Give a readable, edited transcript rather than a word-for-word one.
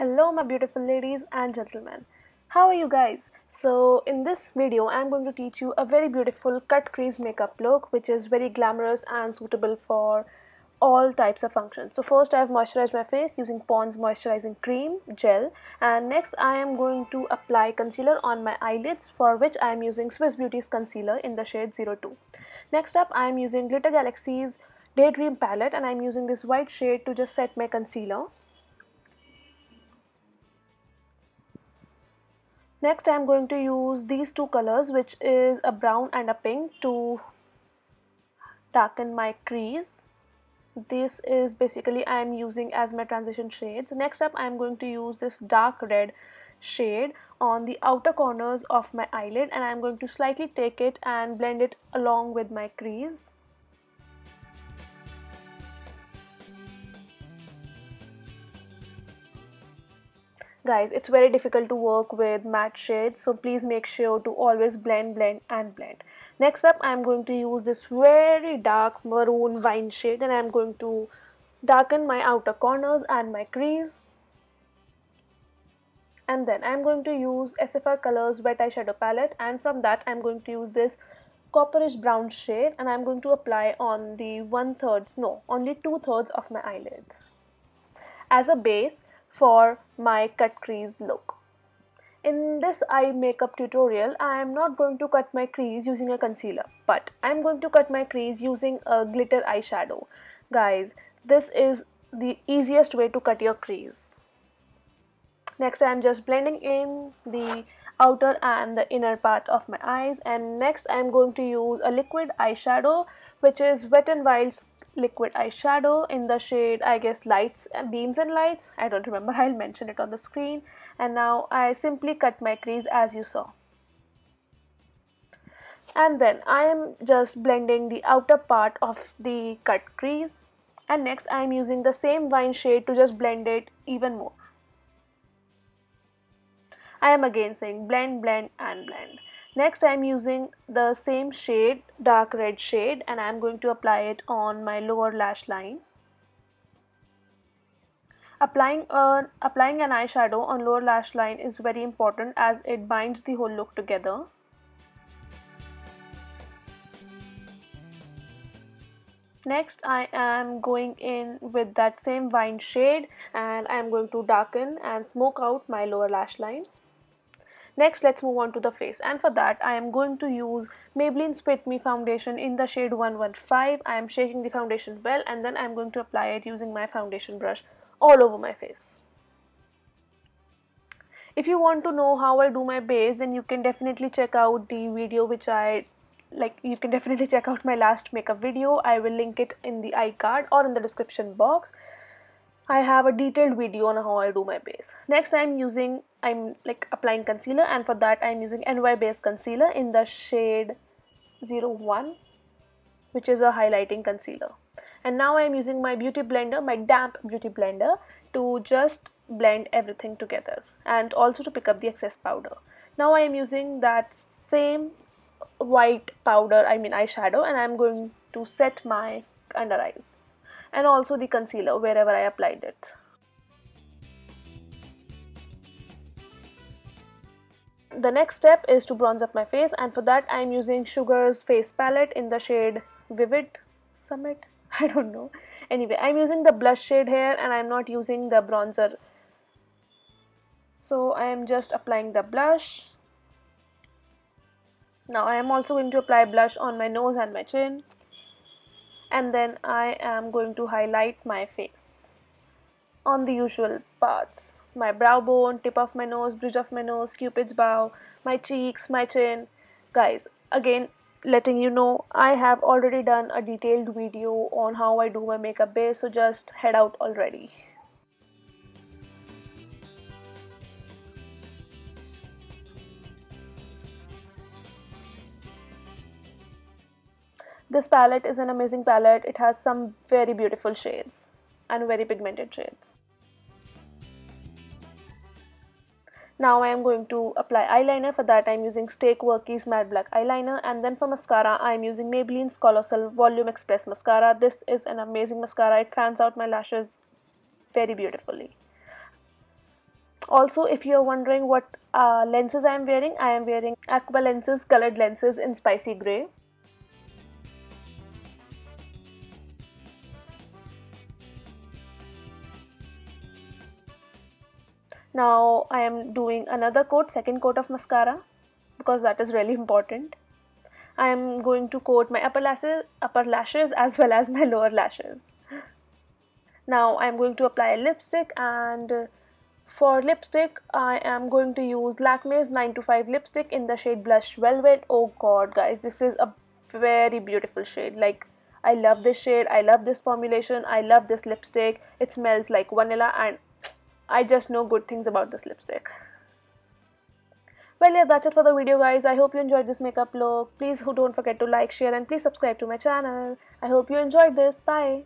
Hello my beautiful ladies and gentlemen, how are you guys? So in this video I'm going to teach you a very beautiful cut crease makeup look which is very glamorous and suitable for all types of functions. So first I've moisturized my face using Pond's moisturizing cream gel, and next I am going to apply concealer on my eyelids, for which I am using Swiss Beauty's concealer in the shade 02. Next up I am using Glitter Galaxy's Daydream palette, and I'm using this white shade to just set my concealer. Next I'm going to use these two colors, which is a brown and a pink, to darken my crease. This is basically I'm using as my transition shades. Next up I'm going to use this dark red shade on the outer corners of my eyelid, and I'm going to slightly take it and blend it along with my crease. Guys, it's very difficult to work with matte shades, so please make sure to always blend. Next up, I'm going to use this very dark maroon wine shade, and I'm going to darken my outer corners and my crease. And then I'm going to use SFR Colors Wet Eyeshadow Palette, and from that I'm going to use this copperish brown shade, and I'm going to apply on the only two thirds of my eyelid as a base for my cut crease look. In this eye makeup tutorial, I am not going to cut my crease using a concealer, but I am going to cut my crease using a glitter eyeshadow. Guys, this is the easiest way to cut your crease. Next, I am just blending in the outer and the inner part of my eyes, and next I am going to use a liquid eyeshadow, which is Wet n Wild's liquid eyeshadow in the shade, I guess, Beams and Lights. I don't remember, I'll mention it on the screen. And now I simply cut my crease as you saw, and then I am just blending the outer part of the cut crease, and next I am using the same wine shade to just blend it even more. I am again saying blend. Next I am using the same shade, dark red shade, and I am going to apply it on my lower lash line. Applying an eyeshadow on lower lash line is very important as it binds the whole look together. Next I am going in with that same wine shade, and I am going to darken and smoke out my lower lash line. Next, let's move on to the face, and for that I am going to use Maybelline Fit Me foundation in the shade 115. I am shaking the foundation well, and then I am going to apply it using my foundation brush all over my face. If you want to know how I do my base, then you can definitely check out the video which you can definitely check out my last makeup video. I will link it in the iCard or in the description box. I have a detailed video on how I do my base. Next I'm applying concealer, and for that I'm using NY Base Concealer in the shade 01, which is a highlighting concealer. And now I'm using my beauty blender, my damp beauty blender, to just blend everything together and also to pick up the excess powder. Now I am using that same white powder, eyeshadow, and I'm going to set my under eyes, and also the concealer wherever I applied it. The next step is to bronze up my face, and for that I'm using Sugar's face palette in the shade Vivid Summit. I don't know. Anyway, I'm using the blush shade here, and I'm not using the bronzer. So I'm just applying the blush. Now I am also going to apply blush on my nose and my chin. And then I am going to highlight my face on the usual parts: my brow bone, tip of my nose, bridge of my nose, cupid's bow, my cheeks, my chin. Guys, again letting you know, I have already done a detailed video on how I do my makeup base, so just head out already. This palette is an amazing palette. It has some very beautiful shades and very pigmented shades. Now I am going to apply eyeliner. For that I am using Steak Workies Matte Black Eyeliner, and then for mascara I am using Maybelline's Colossal Volume Express Mascara. This is an amazing mascara. It fans out my lashes very beautifully. Also, if you're wondering what lenses I am wearing Aqua Lenses, colored lenses in Spicy Grey. Now I am doing another coat, second coat of mascara, because that is really important. I am going to coat my upper lashes as well as my lower lashes. Now I am going to apply lipstick, and for lipstick I am going to use Lakme's 925 lipstick in the shade Blush Velvet. Oh god guys, this is a very beautiful shade. Like, I love this shade, I love this formulation, I love this lipstick. It smells like vanilla and I just know good things about this lipstick. Well yeah, that's it for the video guys. I hope you enjoyed this makeup look. Please don't forget to like, share and please subscribe to my channel. I hope you enjoyed this. Bye.